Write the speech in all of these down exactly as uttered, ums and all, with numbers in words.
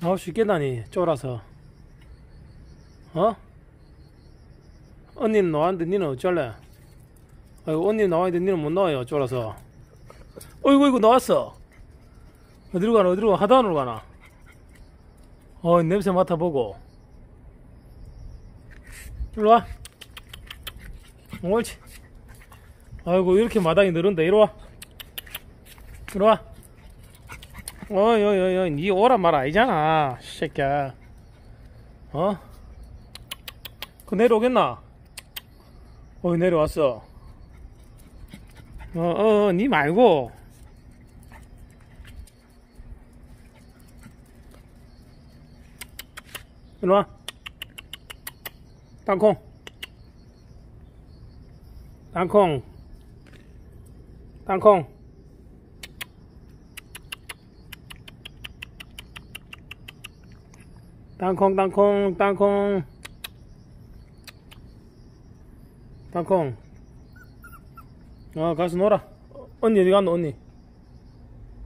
나올 수 있겠나니, 쫄아서. 어? 언니는 나왔는데 니는 어쩔래? 아이고, 언니 나와있는데 니는 못 나와요, 쫄아서. 어이구, 어이구, 나왔어. 어디로 가나, 어디로 가나, 하단으로 가나. 어, 냄새 맡아보고. 일로 와. 옳지. 아이고, 이렇게 마당이 늘은데, 이리 와. 이리 와. 어이, 어이, 어이, 어이. 니 오란 말 아니잖아, 새끼야. 어? 그 내려오겠나? 어이, 내려왔어. 어, 어, 니 말고. 일로와. 땅콩. 땅콩. 땅콩. 땅콩, 땅콩, 땅콩. 땅콩. 어, 가서 놀아. 언니 어디 갔노, 언니?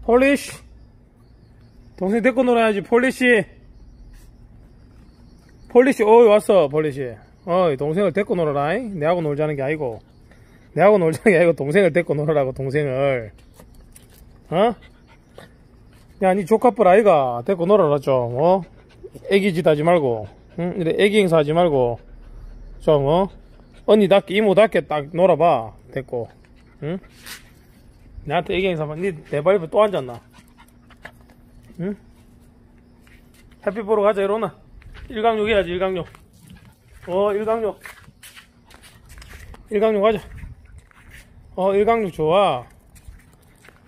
폴리쉬. 동생 데리고 놀아야지, 폴리쉬. 폴리쉬, 어이, 왔어, 폴리쉬. 어이, 동생을 데리고 놀아라잉? 내하고 놀자는 게 아니고. 내하고 놀자는 게 아니고, 동생을 데리고 놀아라고, 동생을. 어? 야, 니 조카뻘 아이가 데리고 놀아라, 좀, 어? 애기 짓 하지 말고. 응? 이래 애기 행사 하지 말고. 좀, 어? 언니답게, 이모답게 딱 놀아봐. 데리고. 응? 나한테 애기 행사 봐. 니 내 발에 또 앉았나? 응? 햇빛 보러 가자, 이러나? 일강욕 해야지, 일강욕. 어, 일강욕. 일강욕 하자. 어, 일강욕 좋아.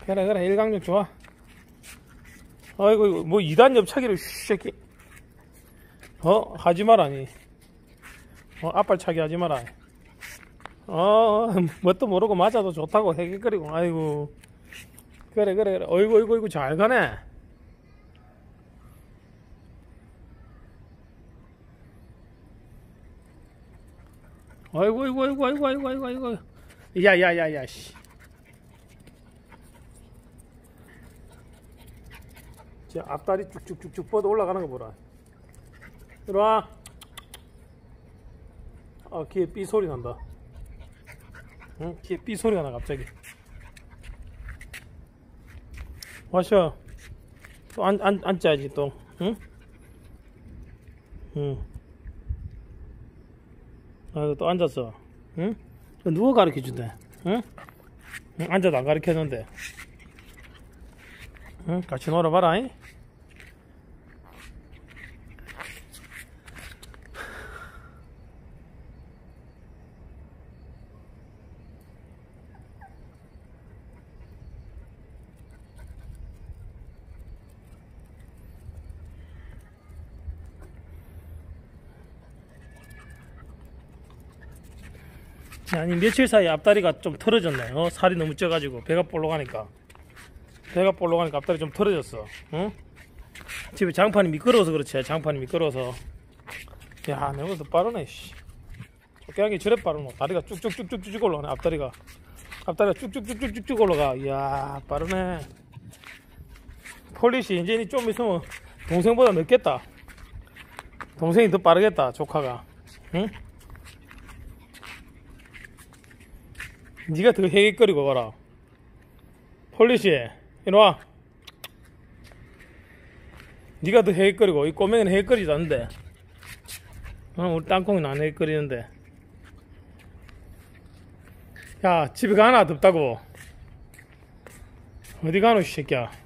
그래, 그래, 일강욕 좋아. 아이고, 뭐, 이단 옆차기를, 새끼. 어, 하지 마라, 니. 어, 앞발차기 하지 마라. 어, 뭣도 모르고 맞아도 좋다고 해결거리고, 아이고. 그래, 그래, 그래. 어이구, 어이구, 어이구, 잘 가네. 아이고, 아이고, 아이고, 아이고, 아이고, 아이고, 아이고. 야, 야, 야, 야, 씨. 저 앞다리 쭉쭉쭉쭉 뻗어 올라가는 거 보라. 들어와. 아, 귀에 삐 소리 난다. 응? 귀에 삐 소리가 나, 갑자기. 와셔. 또 앉, 앉, 앉아야지, 또. 응? 응. 아, 또 앉았어. 응? 누가 가르쳐 준대? 응? 응? 앉아도 안 가르쳐 줬는데. 응? 같이 놀아봐라. 잉? 아니, 며칠 사이에 앞다리가 좀 털어졌네. 어? 살이 너무 쪄가지고 배가 볼록하니까 배가 볼록하니까 앞다리 좀 털어졌어. 응? 집에 장판이 미끄러워서 그렇지. 장판이 미끄러워서. 야, 내가 더 빠르네. 쫓겨나게 저래 빠르노. 다리가 쭉쭉쭉쭉쭉 올라가네. 앞다리가 앞다리가 쭉쭉쭉쭉쭉 올라가. 이야, 빠르네. 폴리시 이제 좀 있으면 동생보다 늦겠다. 동생이 더 빠르겠다, 조카가. 응? 니가 더 해객거리고 가라. 폴리시, 이놈아. 니가 더 해객거리고, 이 꼬맹이는 해객거리지도 않는데. 어, 우리 땅콩이는 안 해객거리는데. 야, 집에 가나, 덥다고. 어디 가노, 이 새끼야.